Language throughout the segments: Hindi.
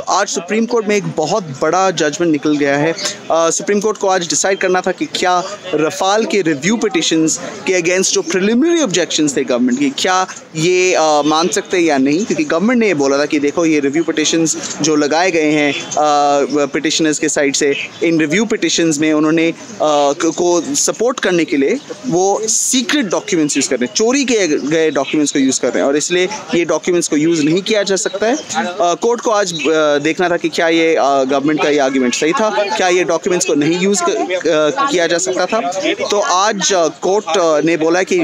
तो आज सुप्रीम कोर्ट में एक बहुत बड़ा जजमेंट निकल गया है। सुप्रीम कोर्ट को आज डिसाइड करना था कि क्या रफाल के रिव्यू पिटिशंस के अगेंस्ट जो प्रिलिमिनरी ऑब्जेक्शंस थे गवर्नमेंट की, क्या ये मान सकते हैं या नहीं, क्योंकि गवर्नमेंट ने ये बोला था कि देखो ये रिव्यू पिटिशंस जो लगाए गए हैं पिटिशनर्स के साइड से, इन रिव्यू पिटिशंस में उन्होंने को सपोर्ट करने के लिए वो सीक्रेट डॉक्यूमेंट्स यूज़ कर रहे हैं, चोरी किए गए डॉक्यूमेंट्स को यूज़ कर रहे हैं और इसलिए ये डॉक्यूमेंट्स को यूज़ नहीं किया जा सकता है। कोर्ट को आज देखना था कि क्या ये गवर्नमेंट का ये आर्ग्यूमेंट सही था, क्या ये डॉक्यूमेंट्स को नहीं यूज़ किया जा सकता था। तो आज कोर्ट ने बोला कि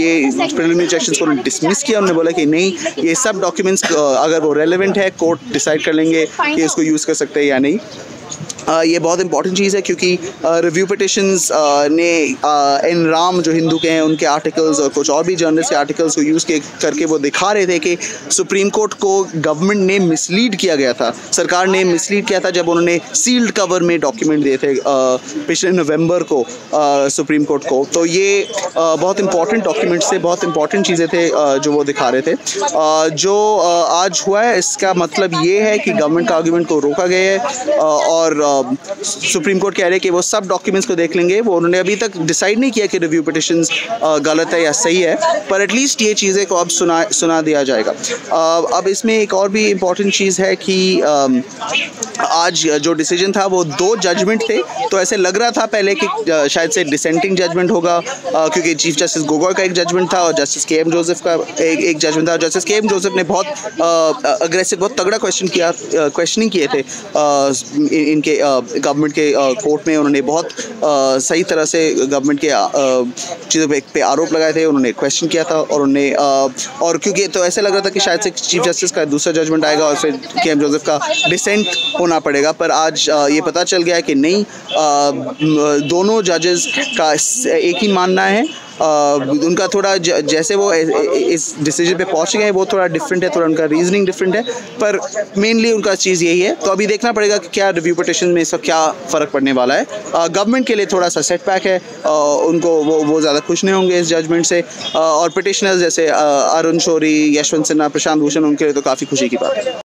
ये प्रिलिमिनरी ऑब्जेक्शंस को डिसमिस किया, उन्होंने बोला कि नहीं ये सब डॉक्यूमेंट्स अगर वो रेलेवेंट है कोर्ट डिसाइड कर लेंगे कि इसको यूज़ कर सकते हैं या नहीं। ये बहुत इंपॉर्टेंट चीज़ है क्योंकि रिव्यू पिटिशंस ने एन राम जो हिंदू के हैं उनके आर्टिकल्स और कुछ और भी जर्नलिस्ट के आर्टिकल्स को यूज़ करके वो दिखा रहे थे कि सुप्रीम कोर्ट को गवर्नमेंट ने मिसलीड किया गया था, सरकार ने मिसलीड किया था जब उन्होंने सील्ड कवर में डॉक्यूमेंट दिए थे पिछले नवंबर को सुप्रीम कोर्ट को। तो ये बहुत इंपॉर्टेंट डॉक्यूमेंट्स थे, बहुत इंपॉर्टेंट चीज़ें थे जो वो दिखा रहे थे। जो आज हुआ है इसका मतलब ये है कि गवर्नमेंट का आर्ग्यूमेंट को रोका गया है और सुप्रीम कोर्ट कह रहे हैं कि वो सब डॉक्यूमेंट्स को देख लेंगे। वो उन्होंने अभी तक डिसाइड नहीं किया कि रिव्यू पिटिशंस गलत है या सही है, पर एटलीस्ट ये चीज़ें को अब सुना दिया जाएगा। अब इसमें एक और भी इम्पॉर्टेंट चीज़ है कि आज जो डिसीजन था वो दो जजमेंट थे, तो ऐसे लग रहा था पहले कि शायद से डिसेंटिंग जजमेंट होगा क्योंकि चीफ जस्टिस गोगोई का एक जजमेंट था और जस्टिस के एम जोसेफ का एक जजमेंट था। जस्टिस के एम जोसेफ ने बहुत अग्रेसिव, बहुत तगड़ा क्वेश्चनिंग किए थे इनके गवर्नमेंट के कोर्ट में। उन्होंने बहुत सही तरह से गवर्नमेंट के चीज़ों पे आरोप लगाए थे, उन्होंने क्वेश्चन किया था और उन्होंने और क्योंकि तो ऐसे लग रहा था कि शायद से चीफ जस्टिस का दूसरा जजमेंट आएगा और फिर के एम जोसेफ का डिसेंट होना पड़ेगा, पर आज ये पता चल गया कि नहीं, दोनों जजेस का एक ही मानना है। उनका थोड़ा जैसे वो इस डिसीजन पे पहुँच गए हैं वो थोड़ा डिफरेंट है, थोड़ा उनका रीजनिंग डिफरेंट है, पर मेनली उनका चीज़ यही है। तो अभी देखना पड़ेगा कि क्या रिव्यू पिटिशन में इसका क्या फ़र्क पड़ने वाला है। गवर्नमेंट के लिए थोड़ा सा सेटबैक है, उनको वो ज़्यादा खुश नहीं होंगे इस जजमेंट से, और पिटिशनर्स जैसे अरुण शौरी, यशवंत सिन्हा, प्रशांत भूषण, उनके लिए तो काफ़ी खुशी की बात है।